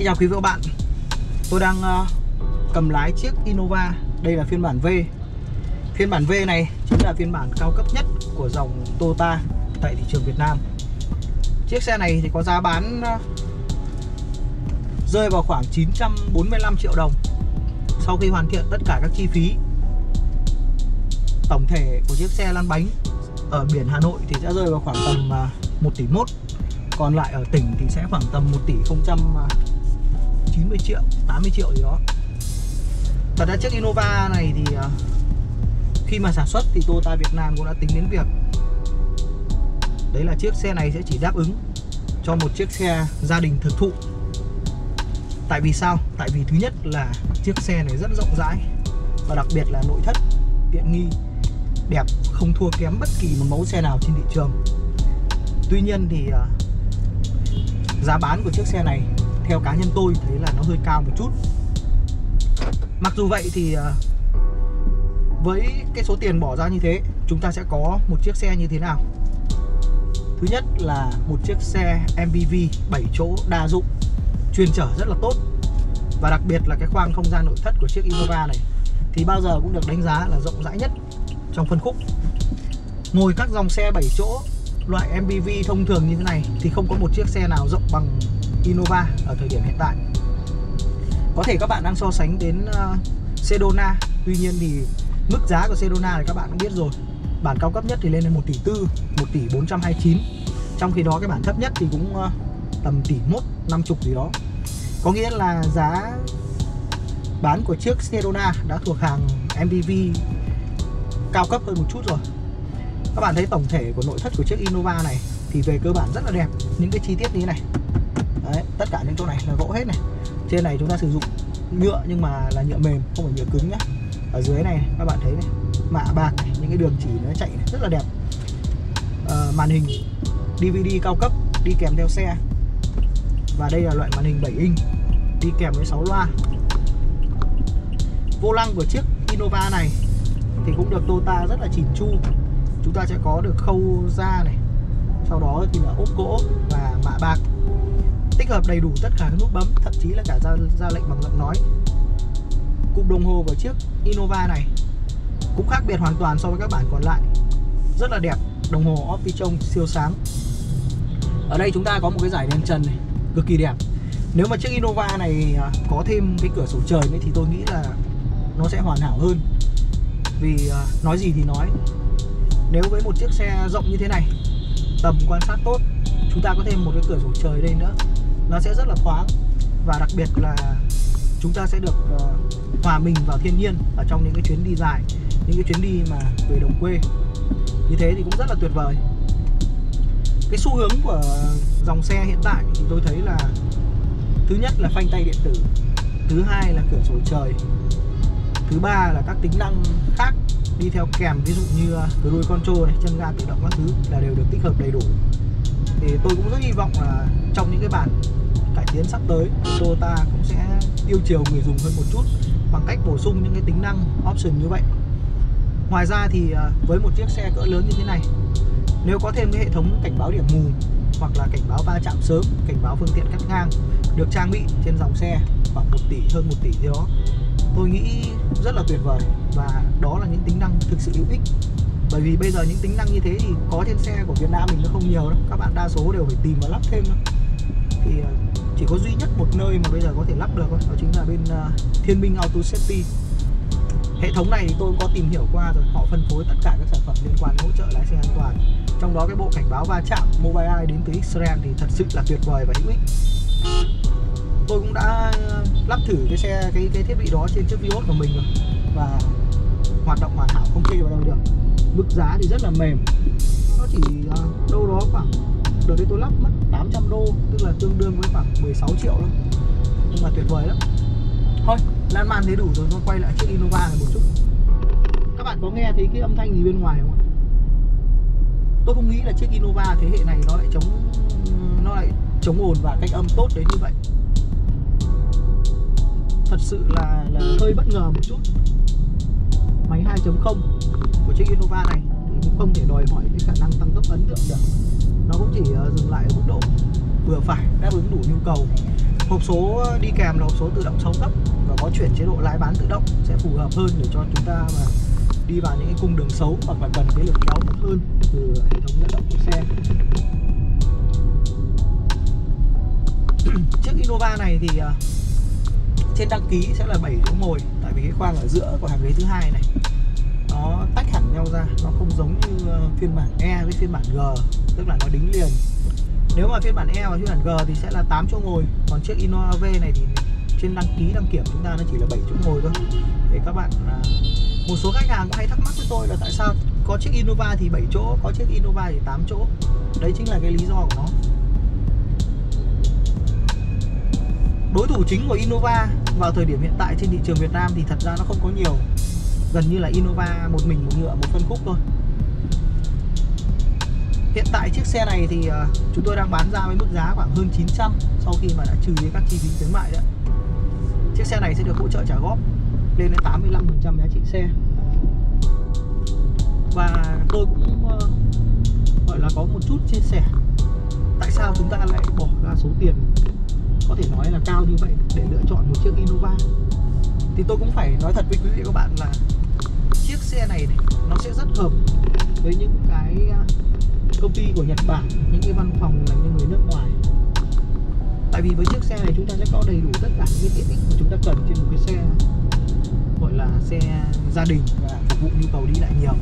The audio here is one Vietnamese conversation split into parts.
Xin chào quý vị và các bạn. Tôi đang cầm lái chiếc Innova. Đây là phiên bản V. Phiên bản V này chính là phiên bản cao cấp nhất của dòng Toyota tại thị trường Việt Nam. Chiếc xe này thì có giá bán rơi vào khoảng 945 triệu đồng sau khi hoàn thiện tất cả các chi phí. Tổng thể của chiếc xe lăn bánh ở biển Hà Nội thì sẽ rơi vào khoảng tầm 1,1 tỷ. Còn lại ở tỉnh thì sẽ khoảng tầm 1 tỷ 090 triệu, 80 triệu gì đó. Thật ra chiếc Innova này thì khi mà sản xuất thì Toyota Việt Nam cũng đã tính đến việc đấy là chiếc xe này sẽ chỉ đáp ứng cho một chiếc xe gia đình thực thụ. Tại vì sao? Tại vì thứ nhất là chiếc xe này rất rộng rãi, và đặc biệt là nội thất tiện nghi đẹp, không thua kém bất kỳ một mẫu xe nào trên thị trường. Tuy nhiên thì giá bán của chiếc xe này theo cá nhân tôi thấy là nó hơi cao một chút. Mặc dù vậy thì với cái số tiền bỏ ra như thế, chúng ta sẽ có một chiếc xe như thế nào? Thứ nhất là một chiếc xe MPV 7 chỗ đa dụng, chuyên chở rất là tốt. Và đặc biệt là cái khoang không gian nội thất của chiếc Innova này thì bao giờ cũng được đánh giá là rộng rãi nhất trong phân khúc. Ngồi các dòng xe 7 chỗ loại MPV thông thường như thế này thì không có một chiếc xe nào rộng bằng Innova ở thời điểm hiện tại. Có thể các bạn đang so sánh đến Sedona. Tuy nhiên thì mức giá của Sedona thì các bạn cũng biết rồi. Bản cao cấp nhất thì lên đến 1,4 tỷ, 1,429 tỷ. Trong khi đó cái bản thấp nhất thì cũng tầm 1,1 tỷ, 1,50 tỷ gì đó. Có nghĩa là giá bán của chiếc Sedona đã thuộc hàng MPV cao cấp hơn một chút rồi. Các bạn thấy tổng thể của nội thất của chiếc Innova này thì về cơ bản rất là đẹp. Những cái chi tiết như thế này đấy, tất cả những chỗ này là gỗ hết này. Trên này chúng ta sử dụng nhựa nhưng mà là nhựa mềm, không phải nhựa cứng nhá. Ở dưới này các bạn thấy này, mạ bạc này, những cái đường chỉ nó chạy này, rất là đẹp. Màn hình DVD cao cấp đi kèm theo xe. Và đây là loại màn hình 7 inch đi kèm với 6 loa. Vô lăng của chiếc Innova này thì cũng được Toyota rất là chỉn chu. Chúng ta sẽ có được khâu da này, sau đó thì là ốp gỗ và mạ bạc. Tích hợp đầy đủ tất cả các nút bấm, thậm chí là cả ra lệnh bằng giọng nói. Cụm đồng hồ của chiếc Innova này cũng khác biệt hoàn toàn so với các bản còn lại. Rất là đẹp, đồng hồ Optitron siêu sáng. Ở đây chúng ta có một cái dải đèn trần này, cực kỳ đẹp. Nếu mà chiếc Innova này có thêm cái cửa sổ trời nữa thì tôi nghĩ là nó sẽ hoàn hảo hơn. Vì nói gì thì nói, nếu với một chiếc xe rộng như thế này, tầm quan sát tốt, chúng ta có thêm một cái cửa sổ trời đây nữa, nó sẽ rất là thoáng. Và đặc biệt là chúng ta sẽ được hòa mình vào thiên nhiên ở trong những cái chuyến đi dài, những cái chuyến đi mà về đồng quê. Như thế thì cũng rất là tuyệt vời. Cái xu hướng của dòng xe hiện tại thì tôi thấy là thứ nhất là phanh tay điện tử, thứ hai là cửa sổ trời, thứ ba là các tính năng khác đi theo kèm, ví dụ như cruise control này, chân ga tự động các thứ là đều được tích hợp đầy đủ. Thì tôi cũng rất hy vọng là trong những cái bản cải tiến sắp tới, Toyota cũng sẽ yêu chiều người dùng hơn một chút bằng cách bổ sung những cái tính năng option như vậy. Ngoài ra thì với một chiếc xe cỡ lớn như thế này, nếu có thêm cái hệ thống cảnh báo điểm mù hoặc là cảnh báo va chạm sớm, cảnh báo phương tiện cắt ngang được trang bị trên dòng xe khoảng 1 tỷ, hơn 1 tỷ gì đó, tôi nghĩ rất là tuyệt vời. Và đó là những tính năng thực sự hữu ích. Bởi vì bây giờ những tính năng như thế thì có trên xe của Việt Nam mình nó không nhiều đâu. Các bạn đa số đều phải tìm và lắp thêm thôi. Thì chỉ có duy nhất một nơi mà bây giờ có thể lắp được thôi, đó chính là bên Thiên Minh Auto Safety. Hệ thống này thì tôi có tìm hiểu qua rồi. Họ phân phối tất cả các sản phẩm liên quan hỗ trợ lái xe an toàn. Trong đó cái bộ cảnh báo va chạm Mobileye đến từ Israel thì thật sự là tuyệt vời và hữu ích. Tôi cũng đã lắp thử cái thiết bị đó trên chiếc Vios của mình rồi và hoạt động hoàn hảo, không chê vào đâu được. Mức giá thì rất là mềm, nó chỉ đâu đó khoảng, đợt đấy tôi lắp mất 800 đô, tức là tương đương với khoảng 16 triệu thôi. Nhưng mà tuyệt vời lắm. Thôi, lan man thế đủ rồi, tôi quay lại chiếc Innova này một chút. Các bạn có nghe thấy cái âm thanh gì bên ngoài không ạ? Tôi không nghĩ là chiếc Innova thế hệ này nó lại chống ồn và cách âm tốt đến như vậy. Thật sự là hơi bất ngờ một chút. Máy 2.0 của chiếc Innova này cũng không thể đòi hỏi cái khả năng tăng tốc ấn tượng được. Nó cũng chỉ dừng lại ở mức độ vừa phải, đáp ứng đủ nhu cầu Hộp số đi kèm là hộp số tự động 6 cấp và có chuyển chế độ lái bán tự động, sẽ phù hợp hơn để cho chúng ta mà đi vào những cái cung đường xấu hoặc là cần cái lực kéo tốt hơn từ hệ thống dẫn động của xe. Chiếc Innova này thì trên đăng ký sẽ là 7 chỗ ngồi, tại vì cái khoang ở giữa của hàng ghế thứ hai này nó tách hẳn nhau ra, nó không giống như phiên bản E với phiên bản G, tức là nó đính liền. Nếu mà phiên bản E và phiên bản G thì sẽ là 8 chỗ ngồi, còn chiếc Innova V này thì trên đăng ký đăng kiểm chúng ta nó chỉ là 7 chỗ ngồi thôi. Để các bạn, một số khách hàng cũng hay thắc mắc với tôi là tại sao có chiếc Innova thì 7 chỗ, có chiếc Innova thì 8 chỗ. Đấy chính là cái lý do của nó. Đối thủ chính của Innova vào thời điểm hiện tại trên thị trường Việt Nam thì thật ra nó không có nhiều, gần như là Innova một mình một ngựa một phân khúc thôi. Hiện tại chiếc xe này thì chúng tôi đang bán ra với mức giá khoảng hơn 900 sau khi mà đã trừ với các chi phí khuyến mại đấy. Chiếc xe này sẽ được hỗ trợ trả góp lên đến 85% giá trị xe. Và tôi cũng gọi là có một chút chia sẻ tại sao chúng ta lại bỏ ra số tiền có thể nói là cao như vậy để lựa chọn một chiếc Innova. Thì tôi cũng phải nói thật với quý vị các bạn là chiếc xe này, nó sẽ rất hợp với những cái công ty của Nhật Bản, những cái văn phòng dành cho người nước ngoài. Tại vì với chiếc xe này chúng ta sẽ có đầy đủ tất cả những cái tiện ích mà chúng ta cần trên một cái xe gọi là xe gia đình và phục vụ nhu cầu đi lại nhiều.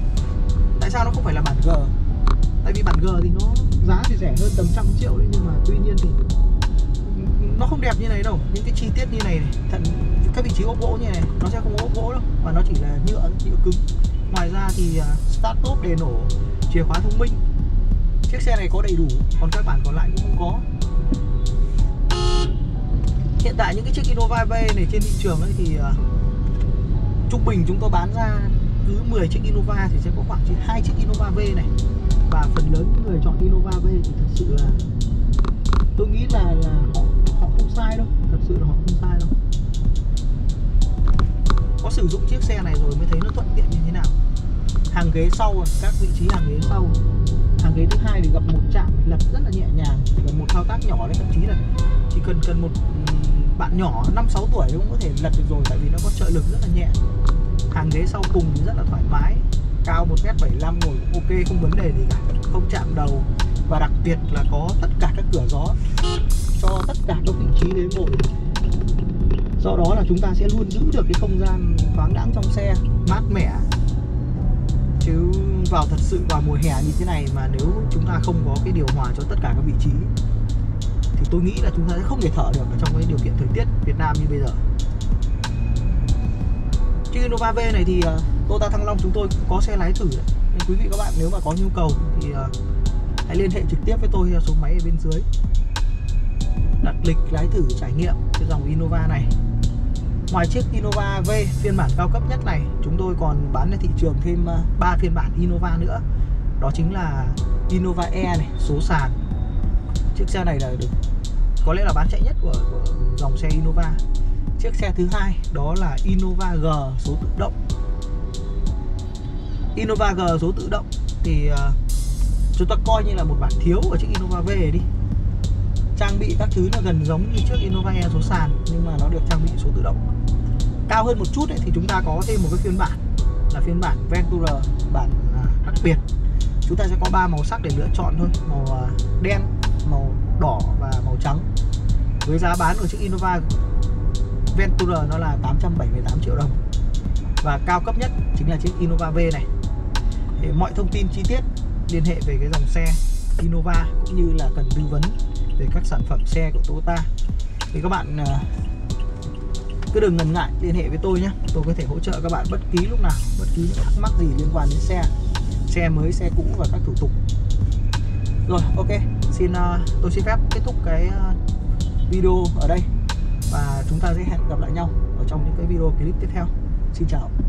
Tại sao nó không phải là bản G? Tại vì bản G thì nó giá thì rẻ hơn tầm 100 triệu đấy, nhưng mà tuy nhiên thì nó không đẹp như này đâu. Những cái chi tiết như này, các vị trí ốp gỗ như này nó sẽ không có ốp gỗ đâu, mà nó chỉ là nhựa cứng. Ngoài ra thì start top, đề nổ, chìa khóa thông minh, chiếc xe này có đầy đủ, còn các bản còn lại cũng không có. Hiện tại những cái chiếc Innova V này trên thị trường ấy thì trung bình chúng tôi bán ra cứ 10 chiếc Innova thì sẽ có khoảng chỉ 2 chiếc Innova V này. Và phần lớn những người chọn Innova V thì thật sự là tôi nghĩ là họ không sai đâu, thật sự là họ không sai đâu. Có sử dụng chiếc xe này rồi mới thấy nó thuận tiện như thế nào. Hàng ghế sau, các vị trí hàng ghế sau, hàng ghế thứ hai thì gặp một chạm lật rất là nhẹ nhàng, chỉ cần một thao tác nhỏ đấy, thậm chí là chỉ cần một bạn nhỏ 5-6 tuổi cũng có thể lật được rồi, tại vì nó có trợ lực rất là nhẹ. Hàng ghế sau cùng thì rất là thoải mái, cao 1m75 ngồi ok, không vấn đề gì cả, không chạm đầu. Và đặc biệt là có tất cả các cửa gió cho tất cả các vị trí ghế ngồi. Do đó là chúng ta sẽ luôn giữ được cái không gian thoáng đãng trong xe, mát mẻ. Chứ vào thật sự vào mùa hè như thế này mà nếu chúng ta không có cái điều hòa cho tất cả các vị trí thì tôi nghĩ là chúng ta sẽ không thể thở được trong cái điều kiện thời tiết Việt Nam như bây giờ. Chiếc Innova V này thì Toyota Thăng Long chúng tôi cũng có xe lái thử đấy. Nên quý vị các bạn nếu mà có nhu cầu thì hãy liên hệ trực tiếp với tôi theo số máy ở bên dưới, đặt lịch lái thử trải nghiệm cái dòng Innova này. Ngoài chiếc Innova V phiên bản cao cấp nhất này, chúng tôi còn bán trên thị trường thêm 3 phiên bản Innova nữa. Đó chính là Innova E này, số sàn. Chiếc xe này là được có lẽ là bán chạy nhất của dòng xe Innova. Chiếc xe thứ hai đó là Innova G số tự động. Innova G số tự động thì chúng ta coi như là một bản thiếu ở chiếc Innova V đi. Trang bị các thứ nó gần giống như chiếc Innova E số sàn, nhưng mà nó được trang bị số tự động. Cao hơn một chút ấy, thì chúng ta có thêm một cái phiên bản là phiên bản Venturer, bản đặc biệt. Chúng ta sẽ có 3 màu sắc để lựa chọn thôi, màu đen, màu đỏ và màu trắng. Với giá bán của chiếc Innova Venturer nó là 878 triệu đồng. Và cao cấp nhất chính là chiếc Innova V này. Để mọi thông tin chi tiết liên hệ về cái dòng xe Innova cũng như là cần tư vấn về các sản phẩm xe của Toyota thì các bạn cứ đừng ngần ngại liên hệ với tôi nhé. Tôi có thể hỗ trợ các bạn bất kỳ lúc nào, bất kỳ những thắc mắc gì liên quan đến xe mới, xe cũ và các thủ tục. Rồi, ok, tôi xin phép kết thúc cái video ở đây và chúng ta sẽ hẹn gặp lại nhau ở trong những cái video clip tiếp theo. Xin chào.